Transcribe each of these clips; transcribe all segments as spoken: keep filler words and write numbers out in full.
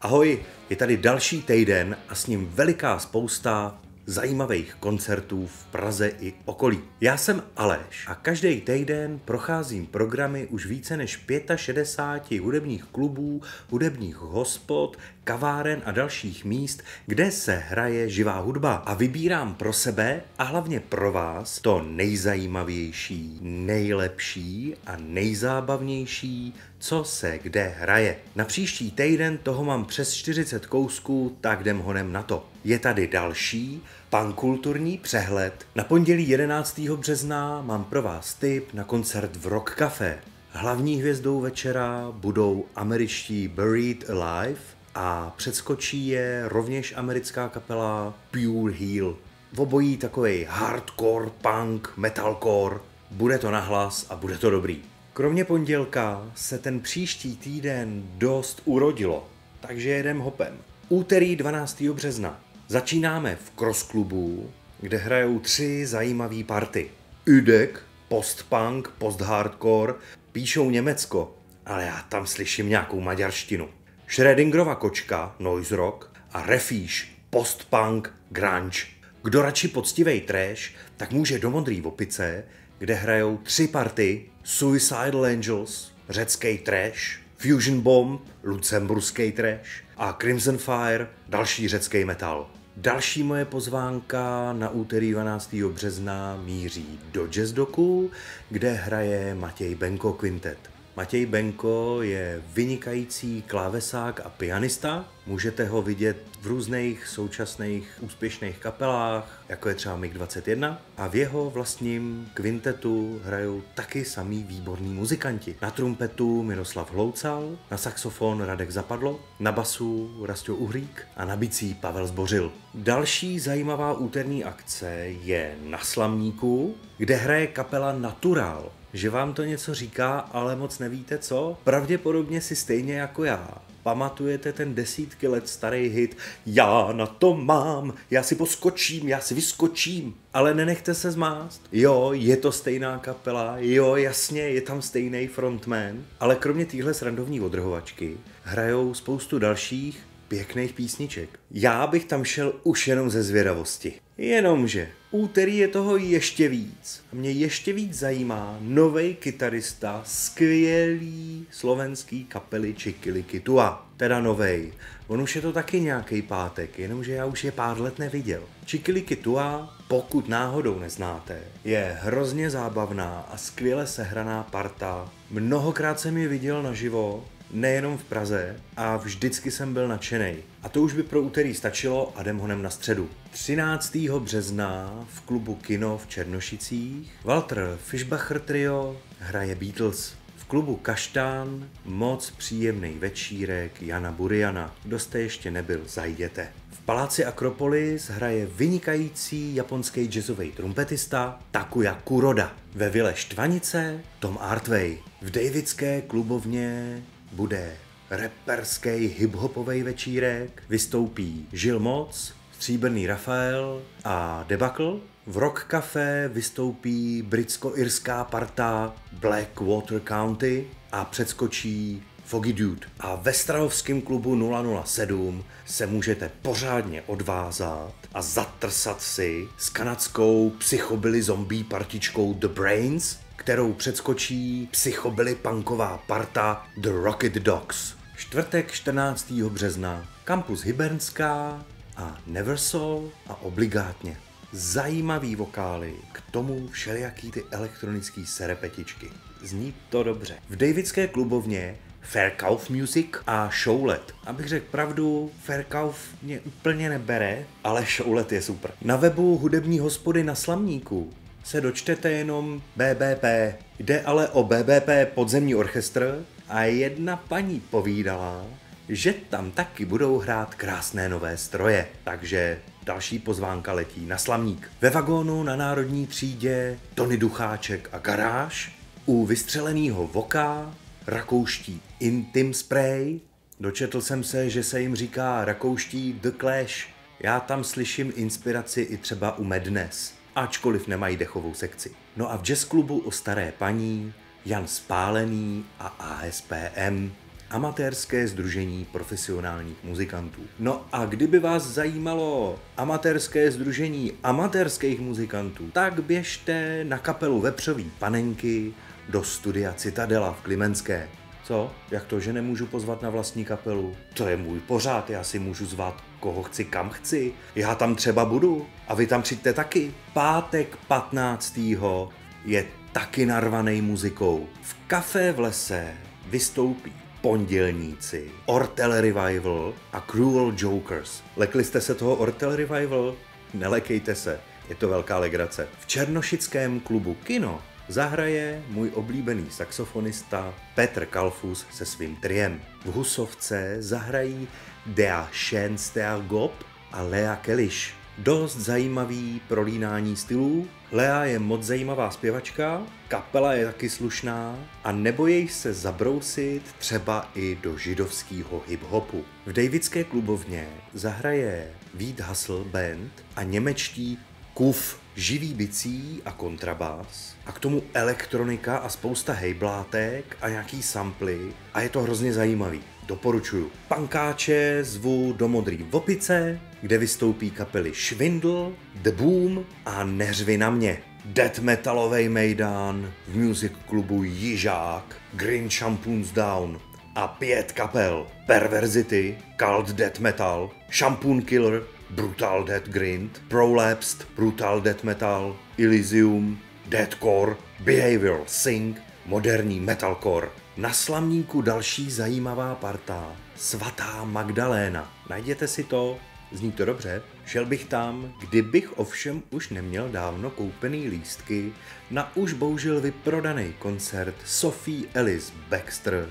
Ahoj, je tady další týden a s ním veliká spousta zajímavých koncertů v Praze i okolí. Já jsem Aleš a každý týden procházím programy už více než šedesáti pěti hudebních klubů, hudebních hospod, kaváren a dalších míst, kde se hraje živá hudba. A vybírám pro sebe a hlavně pro vás to nejzajímavější, nejlepší a nejzábavnější, co se kde hraje. Na příští týden toho mám přes čtyřicet kousků, tak jdem honem na to. Je tady další pankulturní přehled. Na pondělí jedenáctého března mám pro vás tip na koncert v Rock Café. Hlavní hvězdou večera budou američtí Buried Alive a předskočí je rovněž americká kapela Pure Heel. V obojí takovej hardcore, punk, metalcore. Bude to nahlas a bude to dobrý. Kromě pondělka se ten příští týden dost urodilo, takže jedem hopem. Úterý dvanáctého března začínáme v Cross Clubu, kde hrajou tři zajímavé party. Ÿdeg, post-punk, post-hardcore, píšou Německo, ale já tam slyším nějakou maďarštinu. Schrödingerova kočka, noise rock a Refýž, post-punk, grunge. Kdo radši poctivej trash, tak může do Modrý Opice, kde hrajou tři party. Suicidal Angels, řecký trash, Fusion Bomb, lucemburský trash a Crimson Fire, další řecký metal. Další moje pozvánka na úterý dvanáctého března míří do Jazdocku, kde hraje Matěj Benko Quintet. Matěj Benko je vynikající klávesák a pianista. Můžete ho vidět v různých současných úspěšných kapelách, jako je třeba mig dvacet jedna. A v jeho vlastním kvintetu hrajou taky samý výborní muzikanti. Na trumpetu Miroslav Hloučal, na saxofon Radek Zapadlo, na basu Rastislav Uhrík a na bicí Pavel Zbořil. Další zajímavá úterní akce je na Slamníku, kde hraje kapela Naturál. Že vám to něco říká, ale moc nevíte co? Pravděpodobně si stejně jako já pamatujete ten desítky let starý hit Já na to mám, já si poskočím, já si vyskočím. Ale nenechte se zmást. Jo, je to stejná kapela, jo, jasně, je tam stejný frontman. Ale kromě téhle srandovní odrhovačky hrajou spoustu dalších pěkných písniček. Já bych tam šel už jenom ze zvědavosti. Jenomže úterý je toho ještě víc. Mě ještě víc zajímá novej kytarista skvělý slovenský kapely Chiki liki tu-a. Teda novej. On už je to taky nějaký pátek, jenomže já už je pár let neviděl. Chiki liki tu-a, pokud náhodou neznáte, je hrozně zábavná a skvěle sehraná parta. Mnohokrát jsem je viděl naživo, nejenom v Praze, a vždycky jsem byl nadšenej. A to už by pro úterý stačilo a jdem honem na středu. třináctého března v klubu Kino v Černošicích Walter Fischbacher Trio hraje Beatles. V klubu Kaštán moc příjemný večírek Jana Buriana. Kdo jste ještě nebyl, zajděte. V paláci Akropolis hraje vynikající japonský jazzový trumpetista Takuya Kuroda. Ve Vile Štvanice Tom Artway. V Davidské klubovně bude reperský hiphopový večírek, vystoupí Žil Moc, Stříbrný Rafael a Debakl. V Rock Café vystoupí britsko-irská parta Blackwater County a předskočí Foggy Dude. A ve Strahovském klubu nula nula sedm se můžete pořádně odvázat a zatrsat si s kanadskou psychobily zombie partičkou The Brains, kterou předskočí psychobilly punková parta The Rocket Dogs. Čtvrtek čtrnáctého března Campus Hybernská a Neversol a obligátně zajímavý vokály, k tomu všelijaký ty elektronický serepetičky. Zní to dobře. V Davidské klubovně Fairkauf Music a Showlet. Abych řekl pravdu, Fairkauf mě úplně nebere, ale Showlet je super. Na webu hudební hospody na Slamníku se dočtete jenom bé bé pé. Jde ale o bé bé pé podzemní orchestr a jedna paní povídala, že tam taky budou hrát krásné nové stroje. Takže další pozvánka letí na Slamník. Ve vagónu na Národní třídě Tony Ducháček a Garáž, u Vystřeleného voka rakouští Intim Spray. Dočetl jsem se, že se jim říká rakouští The Clash. Já tam slyším inspiraci i třeba u Madness, ačkoliv nemají dechovou sekci. No a v Jazz klubu u Staré paní Jan Spálený a á es pé em. Amatérské sdružení profesionálních muzikantů. No a kdyby vás zajímalo amatérské sdružení amatérských muzikantů, tak běžte na kapelu Vepřový panenky do studia Citadela v Klimenské. Co? Jak to, že nemůžu pozvat na vlastní kapelu? To je můj pořád, já si můžu zvát koho chci, kam chci. Já tam třeba budu a vy tam přijďte taky. Pátek patnáctého je taky narvaný muzikou. V Café v lese vystoupí Pondělníci, Ortel Revival a Cruel Jokers. Lekli jste se toho Ortel Revival? Nelekejte se, je to velká legrace. V černošickém klubu Kino zahraje můj oblíbený saxofonista Petr Kalfus se svým triem. V Husovce zahrají Dea Schenstea Gob a Lea Keliš. Dost zajímavý prolínání stylů. Lea je moc zajímavá zpěvačka, kapela je taky slušná a nebojí se zabrousit třeba i do židovského hip-hopu. V Davidské klubovně zahraje Vít Hasl Band a němečtí Kuf, živý bicí a kontrabás a k tomu elektronika a spousta hejblátek a nějaký samply a je to hrozně zajímavý. Doporučuju. Pankáče zvu do Modrý Opice, kde vystoupí kapely Švindl, The Boom a Neřvi na mě. Death metalovej mejdan v music klubu Jižák, Green Shampoons Down a pět kapel. Perverzity, Cult Death Metal, Shampoon Killer, Brutal Death Grind, Prolapsed, Brutal Death Metal, Elysium, Deathcore, Behavioral Sync, moderní metalcore. Na Slamníku další zajímavá parta, Svatá Magdaléna. Najděte si to, zní to dobře. Šel bych tam, kdybych ovšem už neměl dávno koupený lístky na už bohužel vyprodaný koncert Sophie Ellis Baxter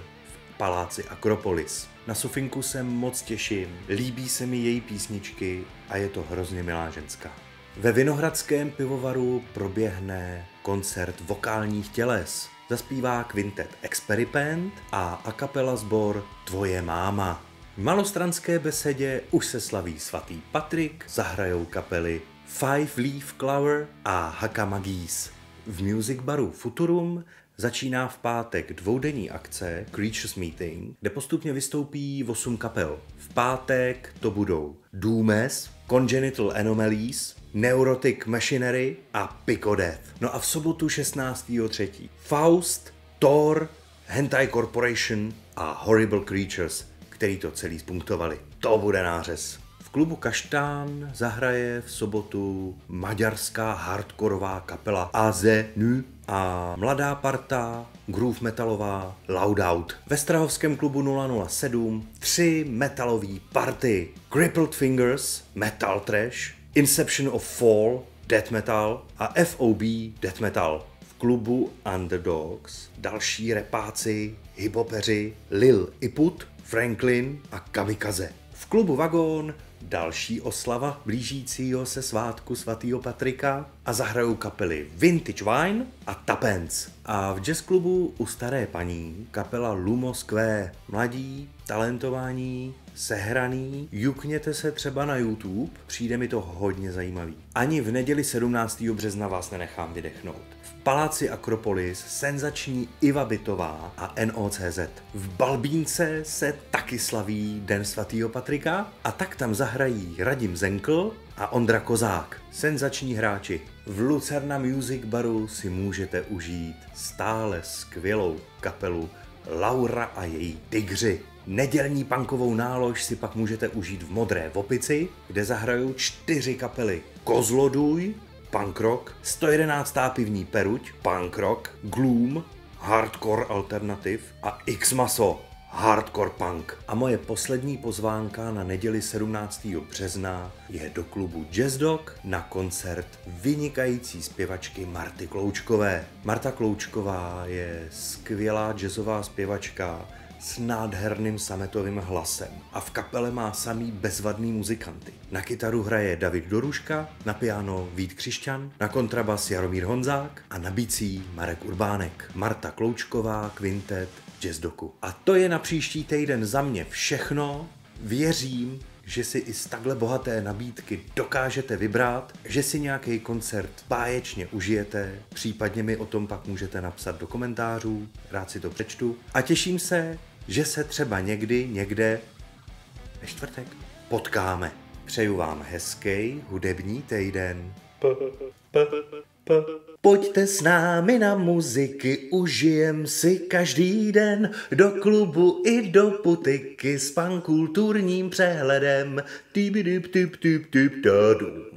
v paláci Akropolis. Na Sofinku se moc těším, líbí se mi její písničky a je to hrozně milá ženská. Ve Vinohradském pivovaru proběhne koncert vokálních těles. Zaspívá kvintet Experiment a a cappella sbor Tvoje máma. V Malostranské besedě už se slaví svatý Patrik, zahrajou kapely Five Leaf Clover a Hakamagis. V music baru Futurum začíná v pátek dvoudenní akce Creatures Meeting, kde postupně vystoupí osm kapel. V pátek to budou Doomes, Congenital Anomalies, Neurotic Machinery a Pico Death. No a v sobotu šestnáctého třetího Faust, Thor, Hentai Corporation a Horrible Creatures, který to celý spunktovali. To bude nářez. V klubu Kaštán zahraje v sobotu maďarská hardkorová kapela á zet en a mladá parta groove metalová Loud Out. Ve Strahovském klubu nula nula sedm tři metalové party. Crippled Fingers, Metal Trash, Inception of Fall, Death Metal a F O B Death Metal. V klubu Underdogs další repáci, hibopeři Lil Iput, Franklin a Kamikaze. V klubu Vagón další oslava blížícího se svátku svatého Patrika a zahrajou kapely Vintage Wine a Tapens. A v jazz klubu u Staré paní kapela Lumo Square. Mladí, talentovaní, sehraný, jukněte se třeba na YouTube, přijde mi to hodně zajímavý. Ani v neděli sedmnáctého března vás nenechám vydechnout. V paláci Akropolis senzační Iva Bytová a N O C Z. V Balbínce se taky slaví Den svatého Patrika a tak tam zahrají Radim Zenkl a Ondra Kozák. Senzační hráči. V Lucerna Music Baru si můžete užít stále skvělou kapelu Laura a její tygři. Nedělní punkovou nálož si pak můžete užít v Modré Opici, kde zahrajou čtyři kapely. Kozlodůj, punk rock, sto jedenáct pivní peruť, punk rock, Gloom, hardcore alternativ a X-Maso, hardcore punk. A moje poslední pozvánka na neděli sedmnáctého března je do klubu Jazzdock na koncert vynikající zpěvačky Marty Kloučkové. Marta Kloučková je skvělá jazzová zpěvačka s nádherným sametovým hlasem a v kapele má samý bezvadný muzikanty. Na kytaru hraje David Doruška, na piano Vít Křišťan, na kontrabas Jaromír Honzák a na bicí Marek Urbánek. Marta Kloučková, kvintet Jazzdoku. A to je na příští týden za mě všechno. Věřím, že si i z takhle bohaté nabídky dokážete vybrat, že si nějaký koncert báječně užijete, případně mi o tom pak můžete napsat do komentářů, rád si to přečtu. A těším se že se třeba někdy, někde ve čtvrtek potkáme. Přeju vám hezký hudební týden. Pojďte s námi na muziky, užijem si každý den. Do klubu i do putiky s pankulturním přehledem. Tip tip tip tip tip tadum.